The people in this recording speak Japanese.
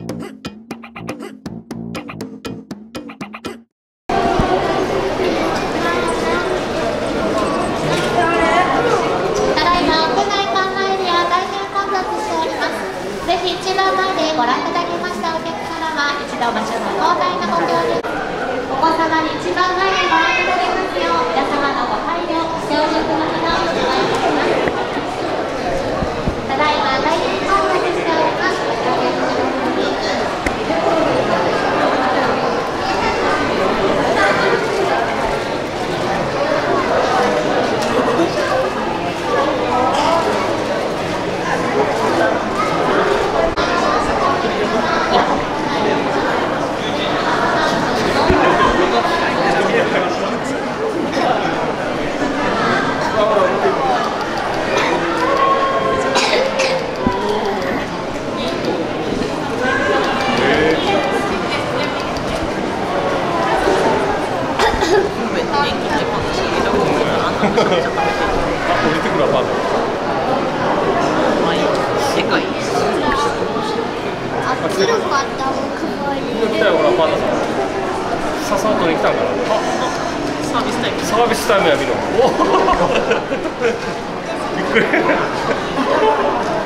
ぜひ一度前でご覧いただきましたお客様は一度場所の交代のご協力、お子様に一番前でご覧いただきますよう皆様のご配慮、協力のほどお願いいたします。ただいま大変混雑しております。ご協力のほどにサービスタイムや見ろ。びっくり